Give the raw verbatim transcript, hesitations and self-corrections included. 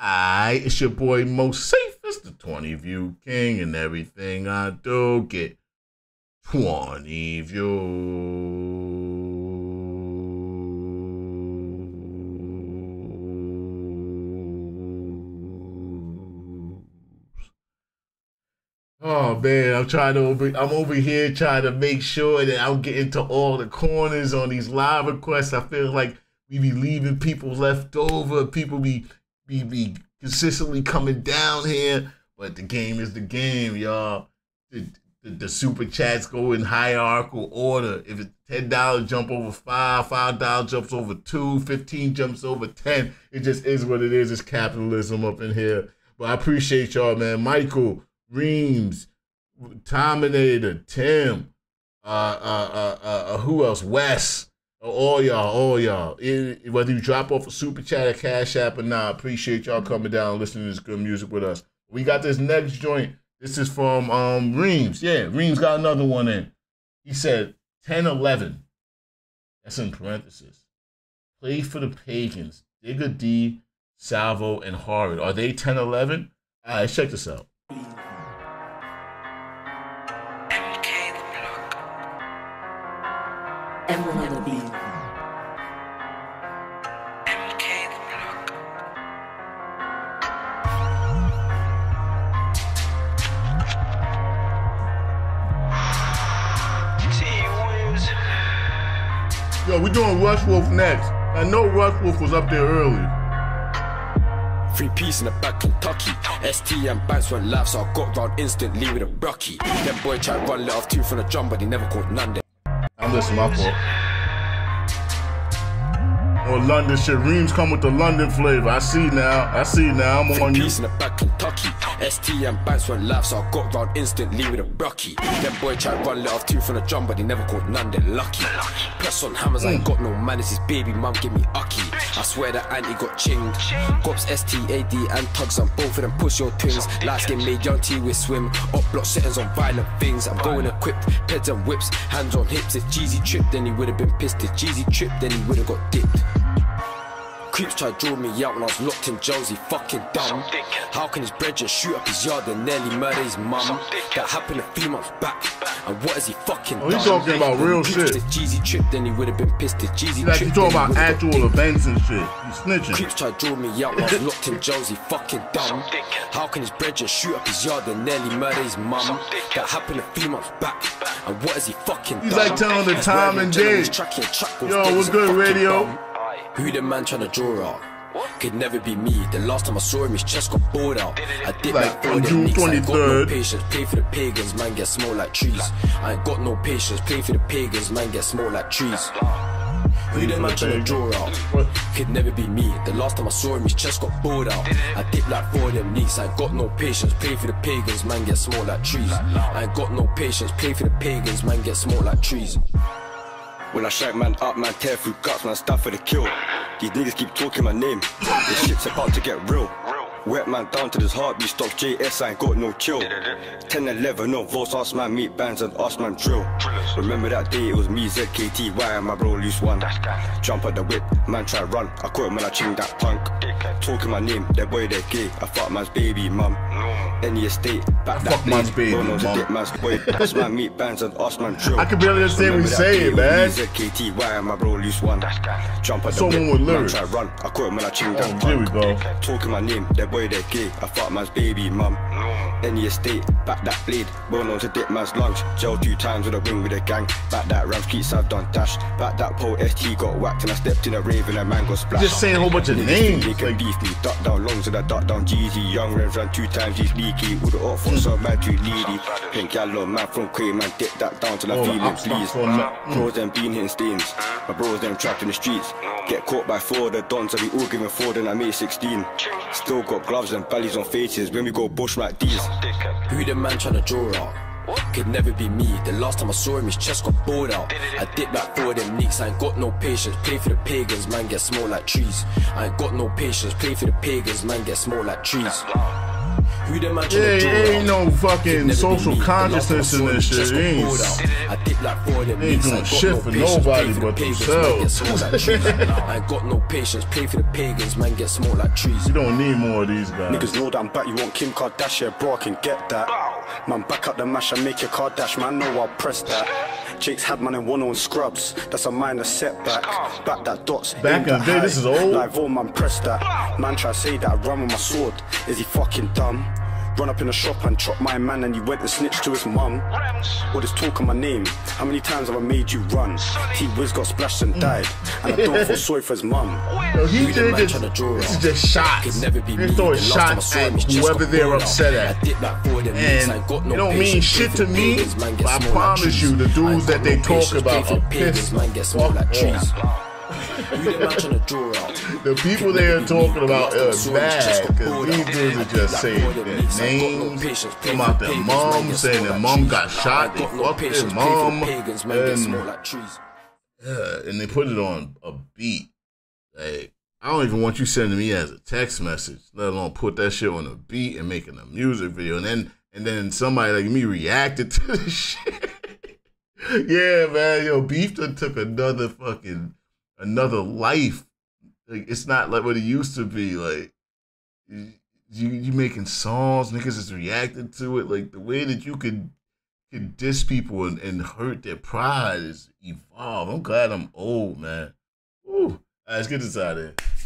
Aight, it's your boy Mo Safe. It's the twenty view king, and everything I do get twenty views. Oh man, I'm trying to over, I'm over here trying to make sure that I'm getting to all the corners on these live requests. I feel like we be leaving people left over. People be Be, be consistently coming down here, but the game is the game, y'all. The, the, the super chats go in hierarchical order. If it's ten dollars jump over five, five dollars jumps over two, fifteen jumps over ten, it just is what it is. It's capitalism up in here. But I appreciate y'all, man. Michael, Reems, Tominator, Tim, uh, uh, uh, uh, who else? Wes. All y'all, all y'all. Whether you drop off a super chat or cash app or not, I appreciate y'all coming down and listening to this good music with us. We got this next joint. This is from um, REEMZ. Yeah, REEMZ got another one in. He said, ten eleven. That's in parentheses. Play for the Pagans. Digga D, Salvo, and Horrid. Are they ten eleven? All right, check this out. Yo, we're doing Rush Wolf next. I know Rush Wolf was up there early. Free peace in the back Kentucky. S T and banks went live, so I got round instantly with a Brocky. That boy tried to run let off two from the drum, but he never caught none. I'm listening, my fault. Or London shit. REEMZ come with the London flavor. I see now. I see now. I'm Free on you. Free peace in the back Kentucky. S T and banks went live, so I got round instantly with a Brocky. That boy tried to run let off two from the drum, but he never caught none. They're lucky. Press on hammers, I ain't got no manners. His baby mum give me ucky. I swear that auntie got chinged. Cops, S T A D and thugs on both of them push your twins. Last game made young T with swim. Up block settings on violent things. I'm going equipped, heads and whips, hands on hips. If Jeezy tripped, then he would have been pissed. If Jeezy tripped, then he would have got dipped. Creeps tried to draw me out when I was locked in jails, he fucking dumb. How can his brethren shoot up his yard and nearly murder his mum? That happened a few months back, and what is he fucking oh, done? He's talking about real shit. If Jeezy tripped, then he would have been pissed. If Jeezy like tripped, talking about actual events and shit. He's snitching. Creeps tried to draw me out when I was locked in jails, he fucking dumb. How can his brethren shoot up his yard and nearly murder his mum? That happened a few months back, and what is he fucking he's done? He's like telling the time and date. Yo, what's good, radio? Dumb. Who the man trying to draw out? What? Could never be me. The last time I saw him, his chest got bored out. I did like on June twenty-third. I got no patience, play for the Pagans, man get small like trees. I ain't got no patience, play for the Pagans, man get small like trees. Who the man trying to draw out? Could never be me. The last time I saw him, his chest got bored out. I dip like four of them leaks. I ain't got no patience, play for the Pagans, man get small like trees. I ain't got no patience, play for the Pagans, man get small like trees. When I shag man up, man tear through guts, man stand for the kill. These niggas keep talking my name, this shit's about to get real. Wet man down to this heartbeat, stop J S, I ain't got no chill. ten eleven, no votes, us man meet bands and us man drill. Remember that day it was me, Z K T Y and my bro loose one. Jump at the whip, man try run, I caught him when I ching that punk. Talking my name, that boy they're gay, I fuck man's baby mum. Any estate, back that man's baby mum. Us man meet bands and us man drill. I can barely understand what he's saying, man. Z K T Y and my bro loose one. Jump at the whip, man try run, I caught him when I ching that punk. Talking my name, that boy they're gay, I fuck man's baby mum. Any estate, back that blade, bone on to dip man's lungs. Jail two times with a wing with a gang. Back that Ram Streets I've done dashed. Back that pole S T got whacked and I stepped in a rave and a man got splashed. Just saying a whole bunch of names. They can beef me, duck down longs and I duck down Jeezy. Young Rems ran two times, he's leaky. All the off on some man too needy. Pink yellow man from Quay, man dip that down till I feel him please. Bros them been hitting stains, my bros them trapped in the streets. Get caught by four of the dons and we all giving four then I made sixteen. Still got gloves and bellies on faces when we go bush like these. Who the man trying to draw out? Could never be me. The last time I saw him, his chest got bored out. I dip like four of them leaks. I ain't got no patience. Play for the Pagans, man get small like trees. I ain't got no patience. Play for the Pagans, man get small like trees. Yeah, there ain't no fucking social consciousness in this shit. They ain't, ain't doing shit for nobody but themselves. I ain't got no patience, play for the pagans, man get smoked like trees. You don't need more of these guys. Niggas know that I'm back, you want Kim Kardashian, bro, I can get that. Man, back up the mash and make your car dash, man, know I'll press that. Jake's had man in one on scrubs, that's a minor setback. Back that dots, back in the day, this is old. Live all man press that. Man try to say that I run with my sword, is he fucking dumb? Run up in a shop and chop my man and he went and snitched to his mum. What is talk on my name? How many times have I made you run? T-Wiz got splashed and died, and I don't feel sorry for his mum. No, he did this, this is just shots. They throw a shot at whoever they're upset at. And it don't mean shit to me, but I promise you the dudes that they talk about are pissed off. The people they are talking about are bad, because these dudes are just saying their names, come out their mom, saying their mom got shot, they fucked their mom, and, uh, and they put it on a beat. Like, I don't even want you sending me as a text message, let alone put that shit on a beat and making a music video, and then, and then somebody like me reacted to this shit. Yeah, man, yo, Beef done took another fucking... another life. Like, it's not like what it used to be. Like, you you making songs, niggas is reacting to it. Like, the way that you could can diss people and, and hurt their pride is evolved. I'm glad I'm old, man. Ooh. All right, let's get this out of here.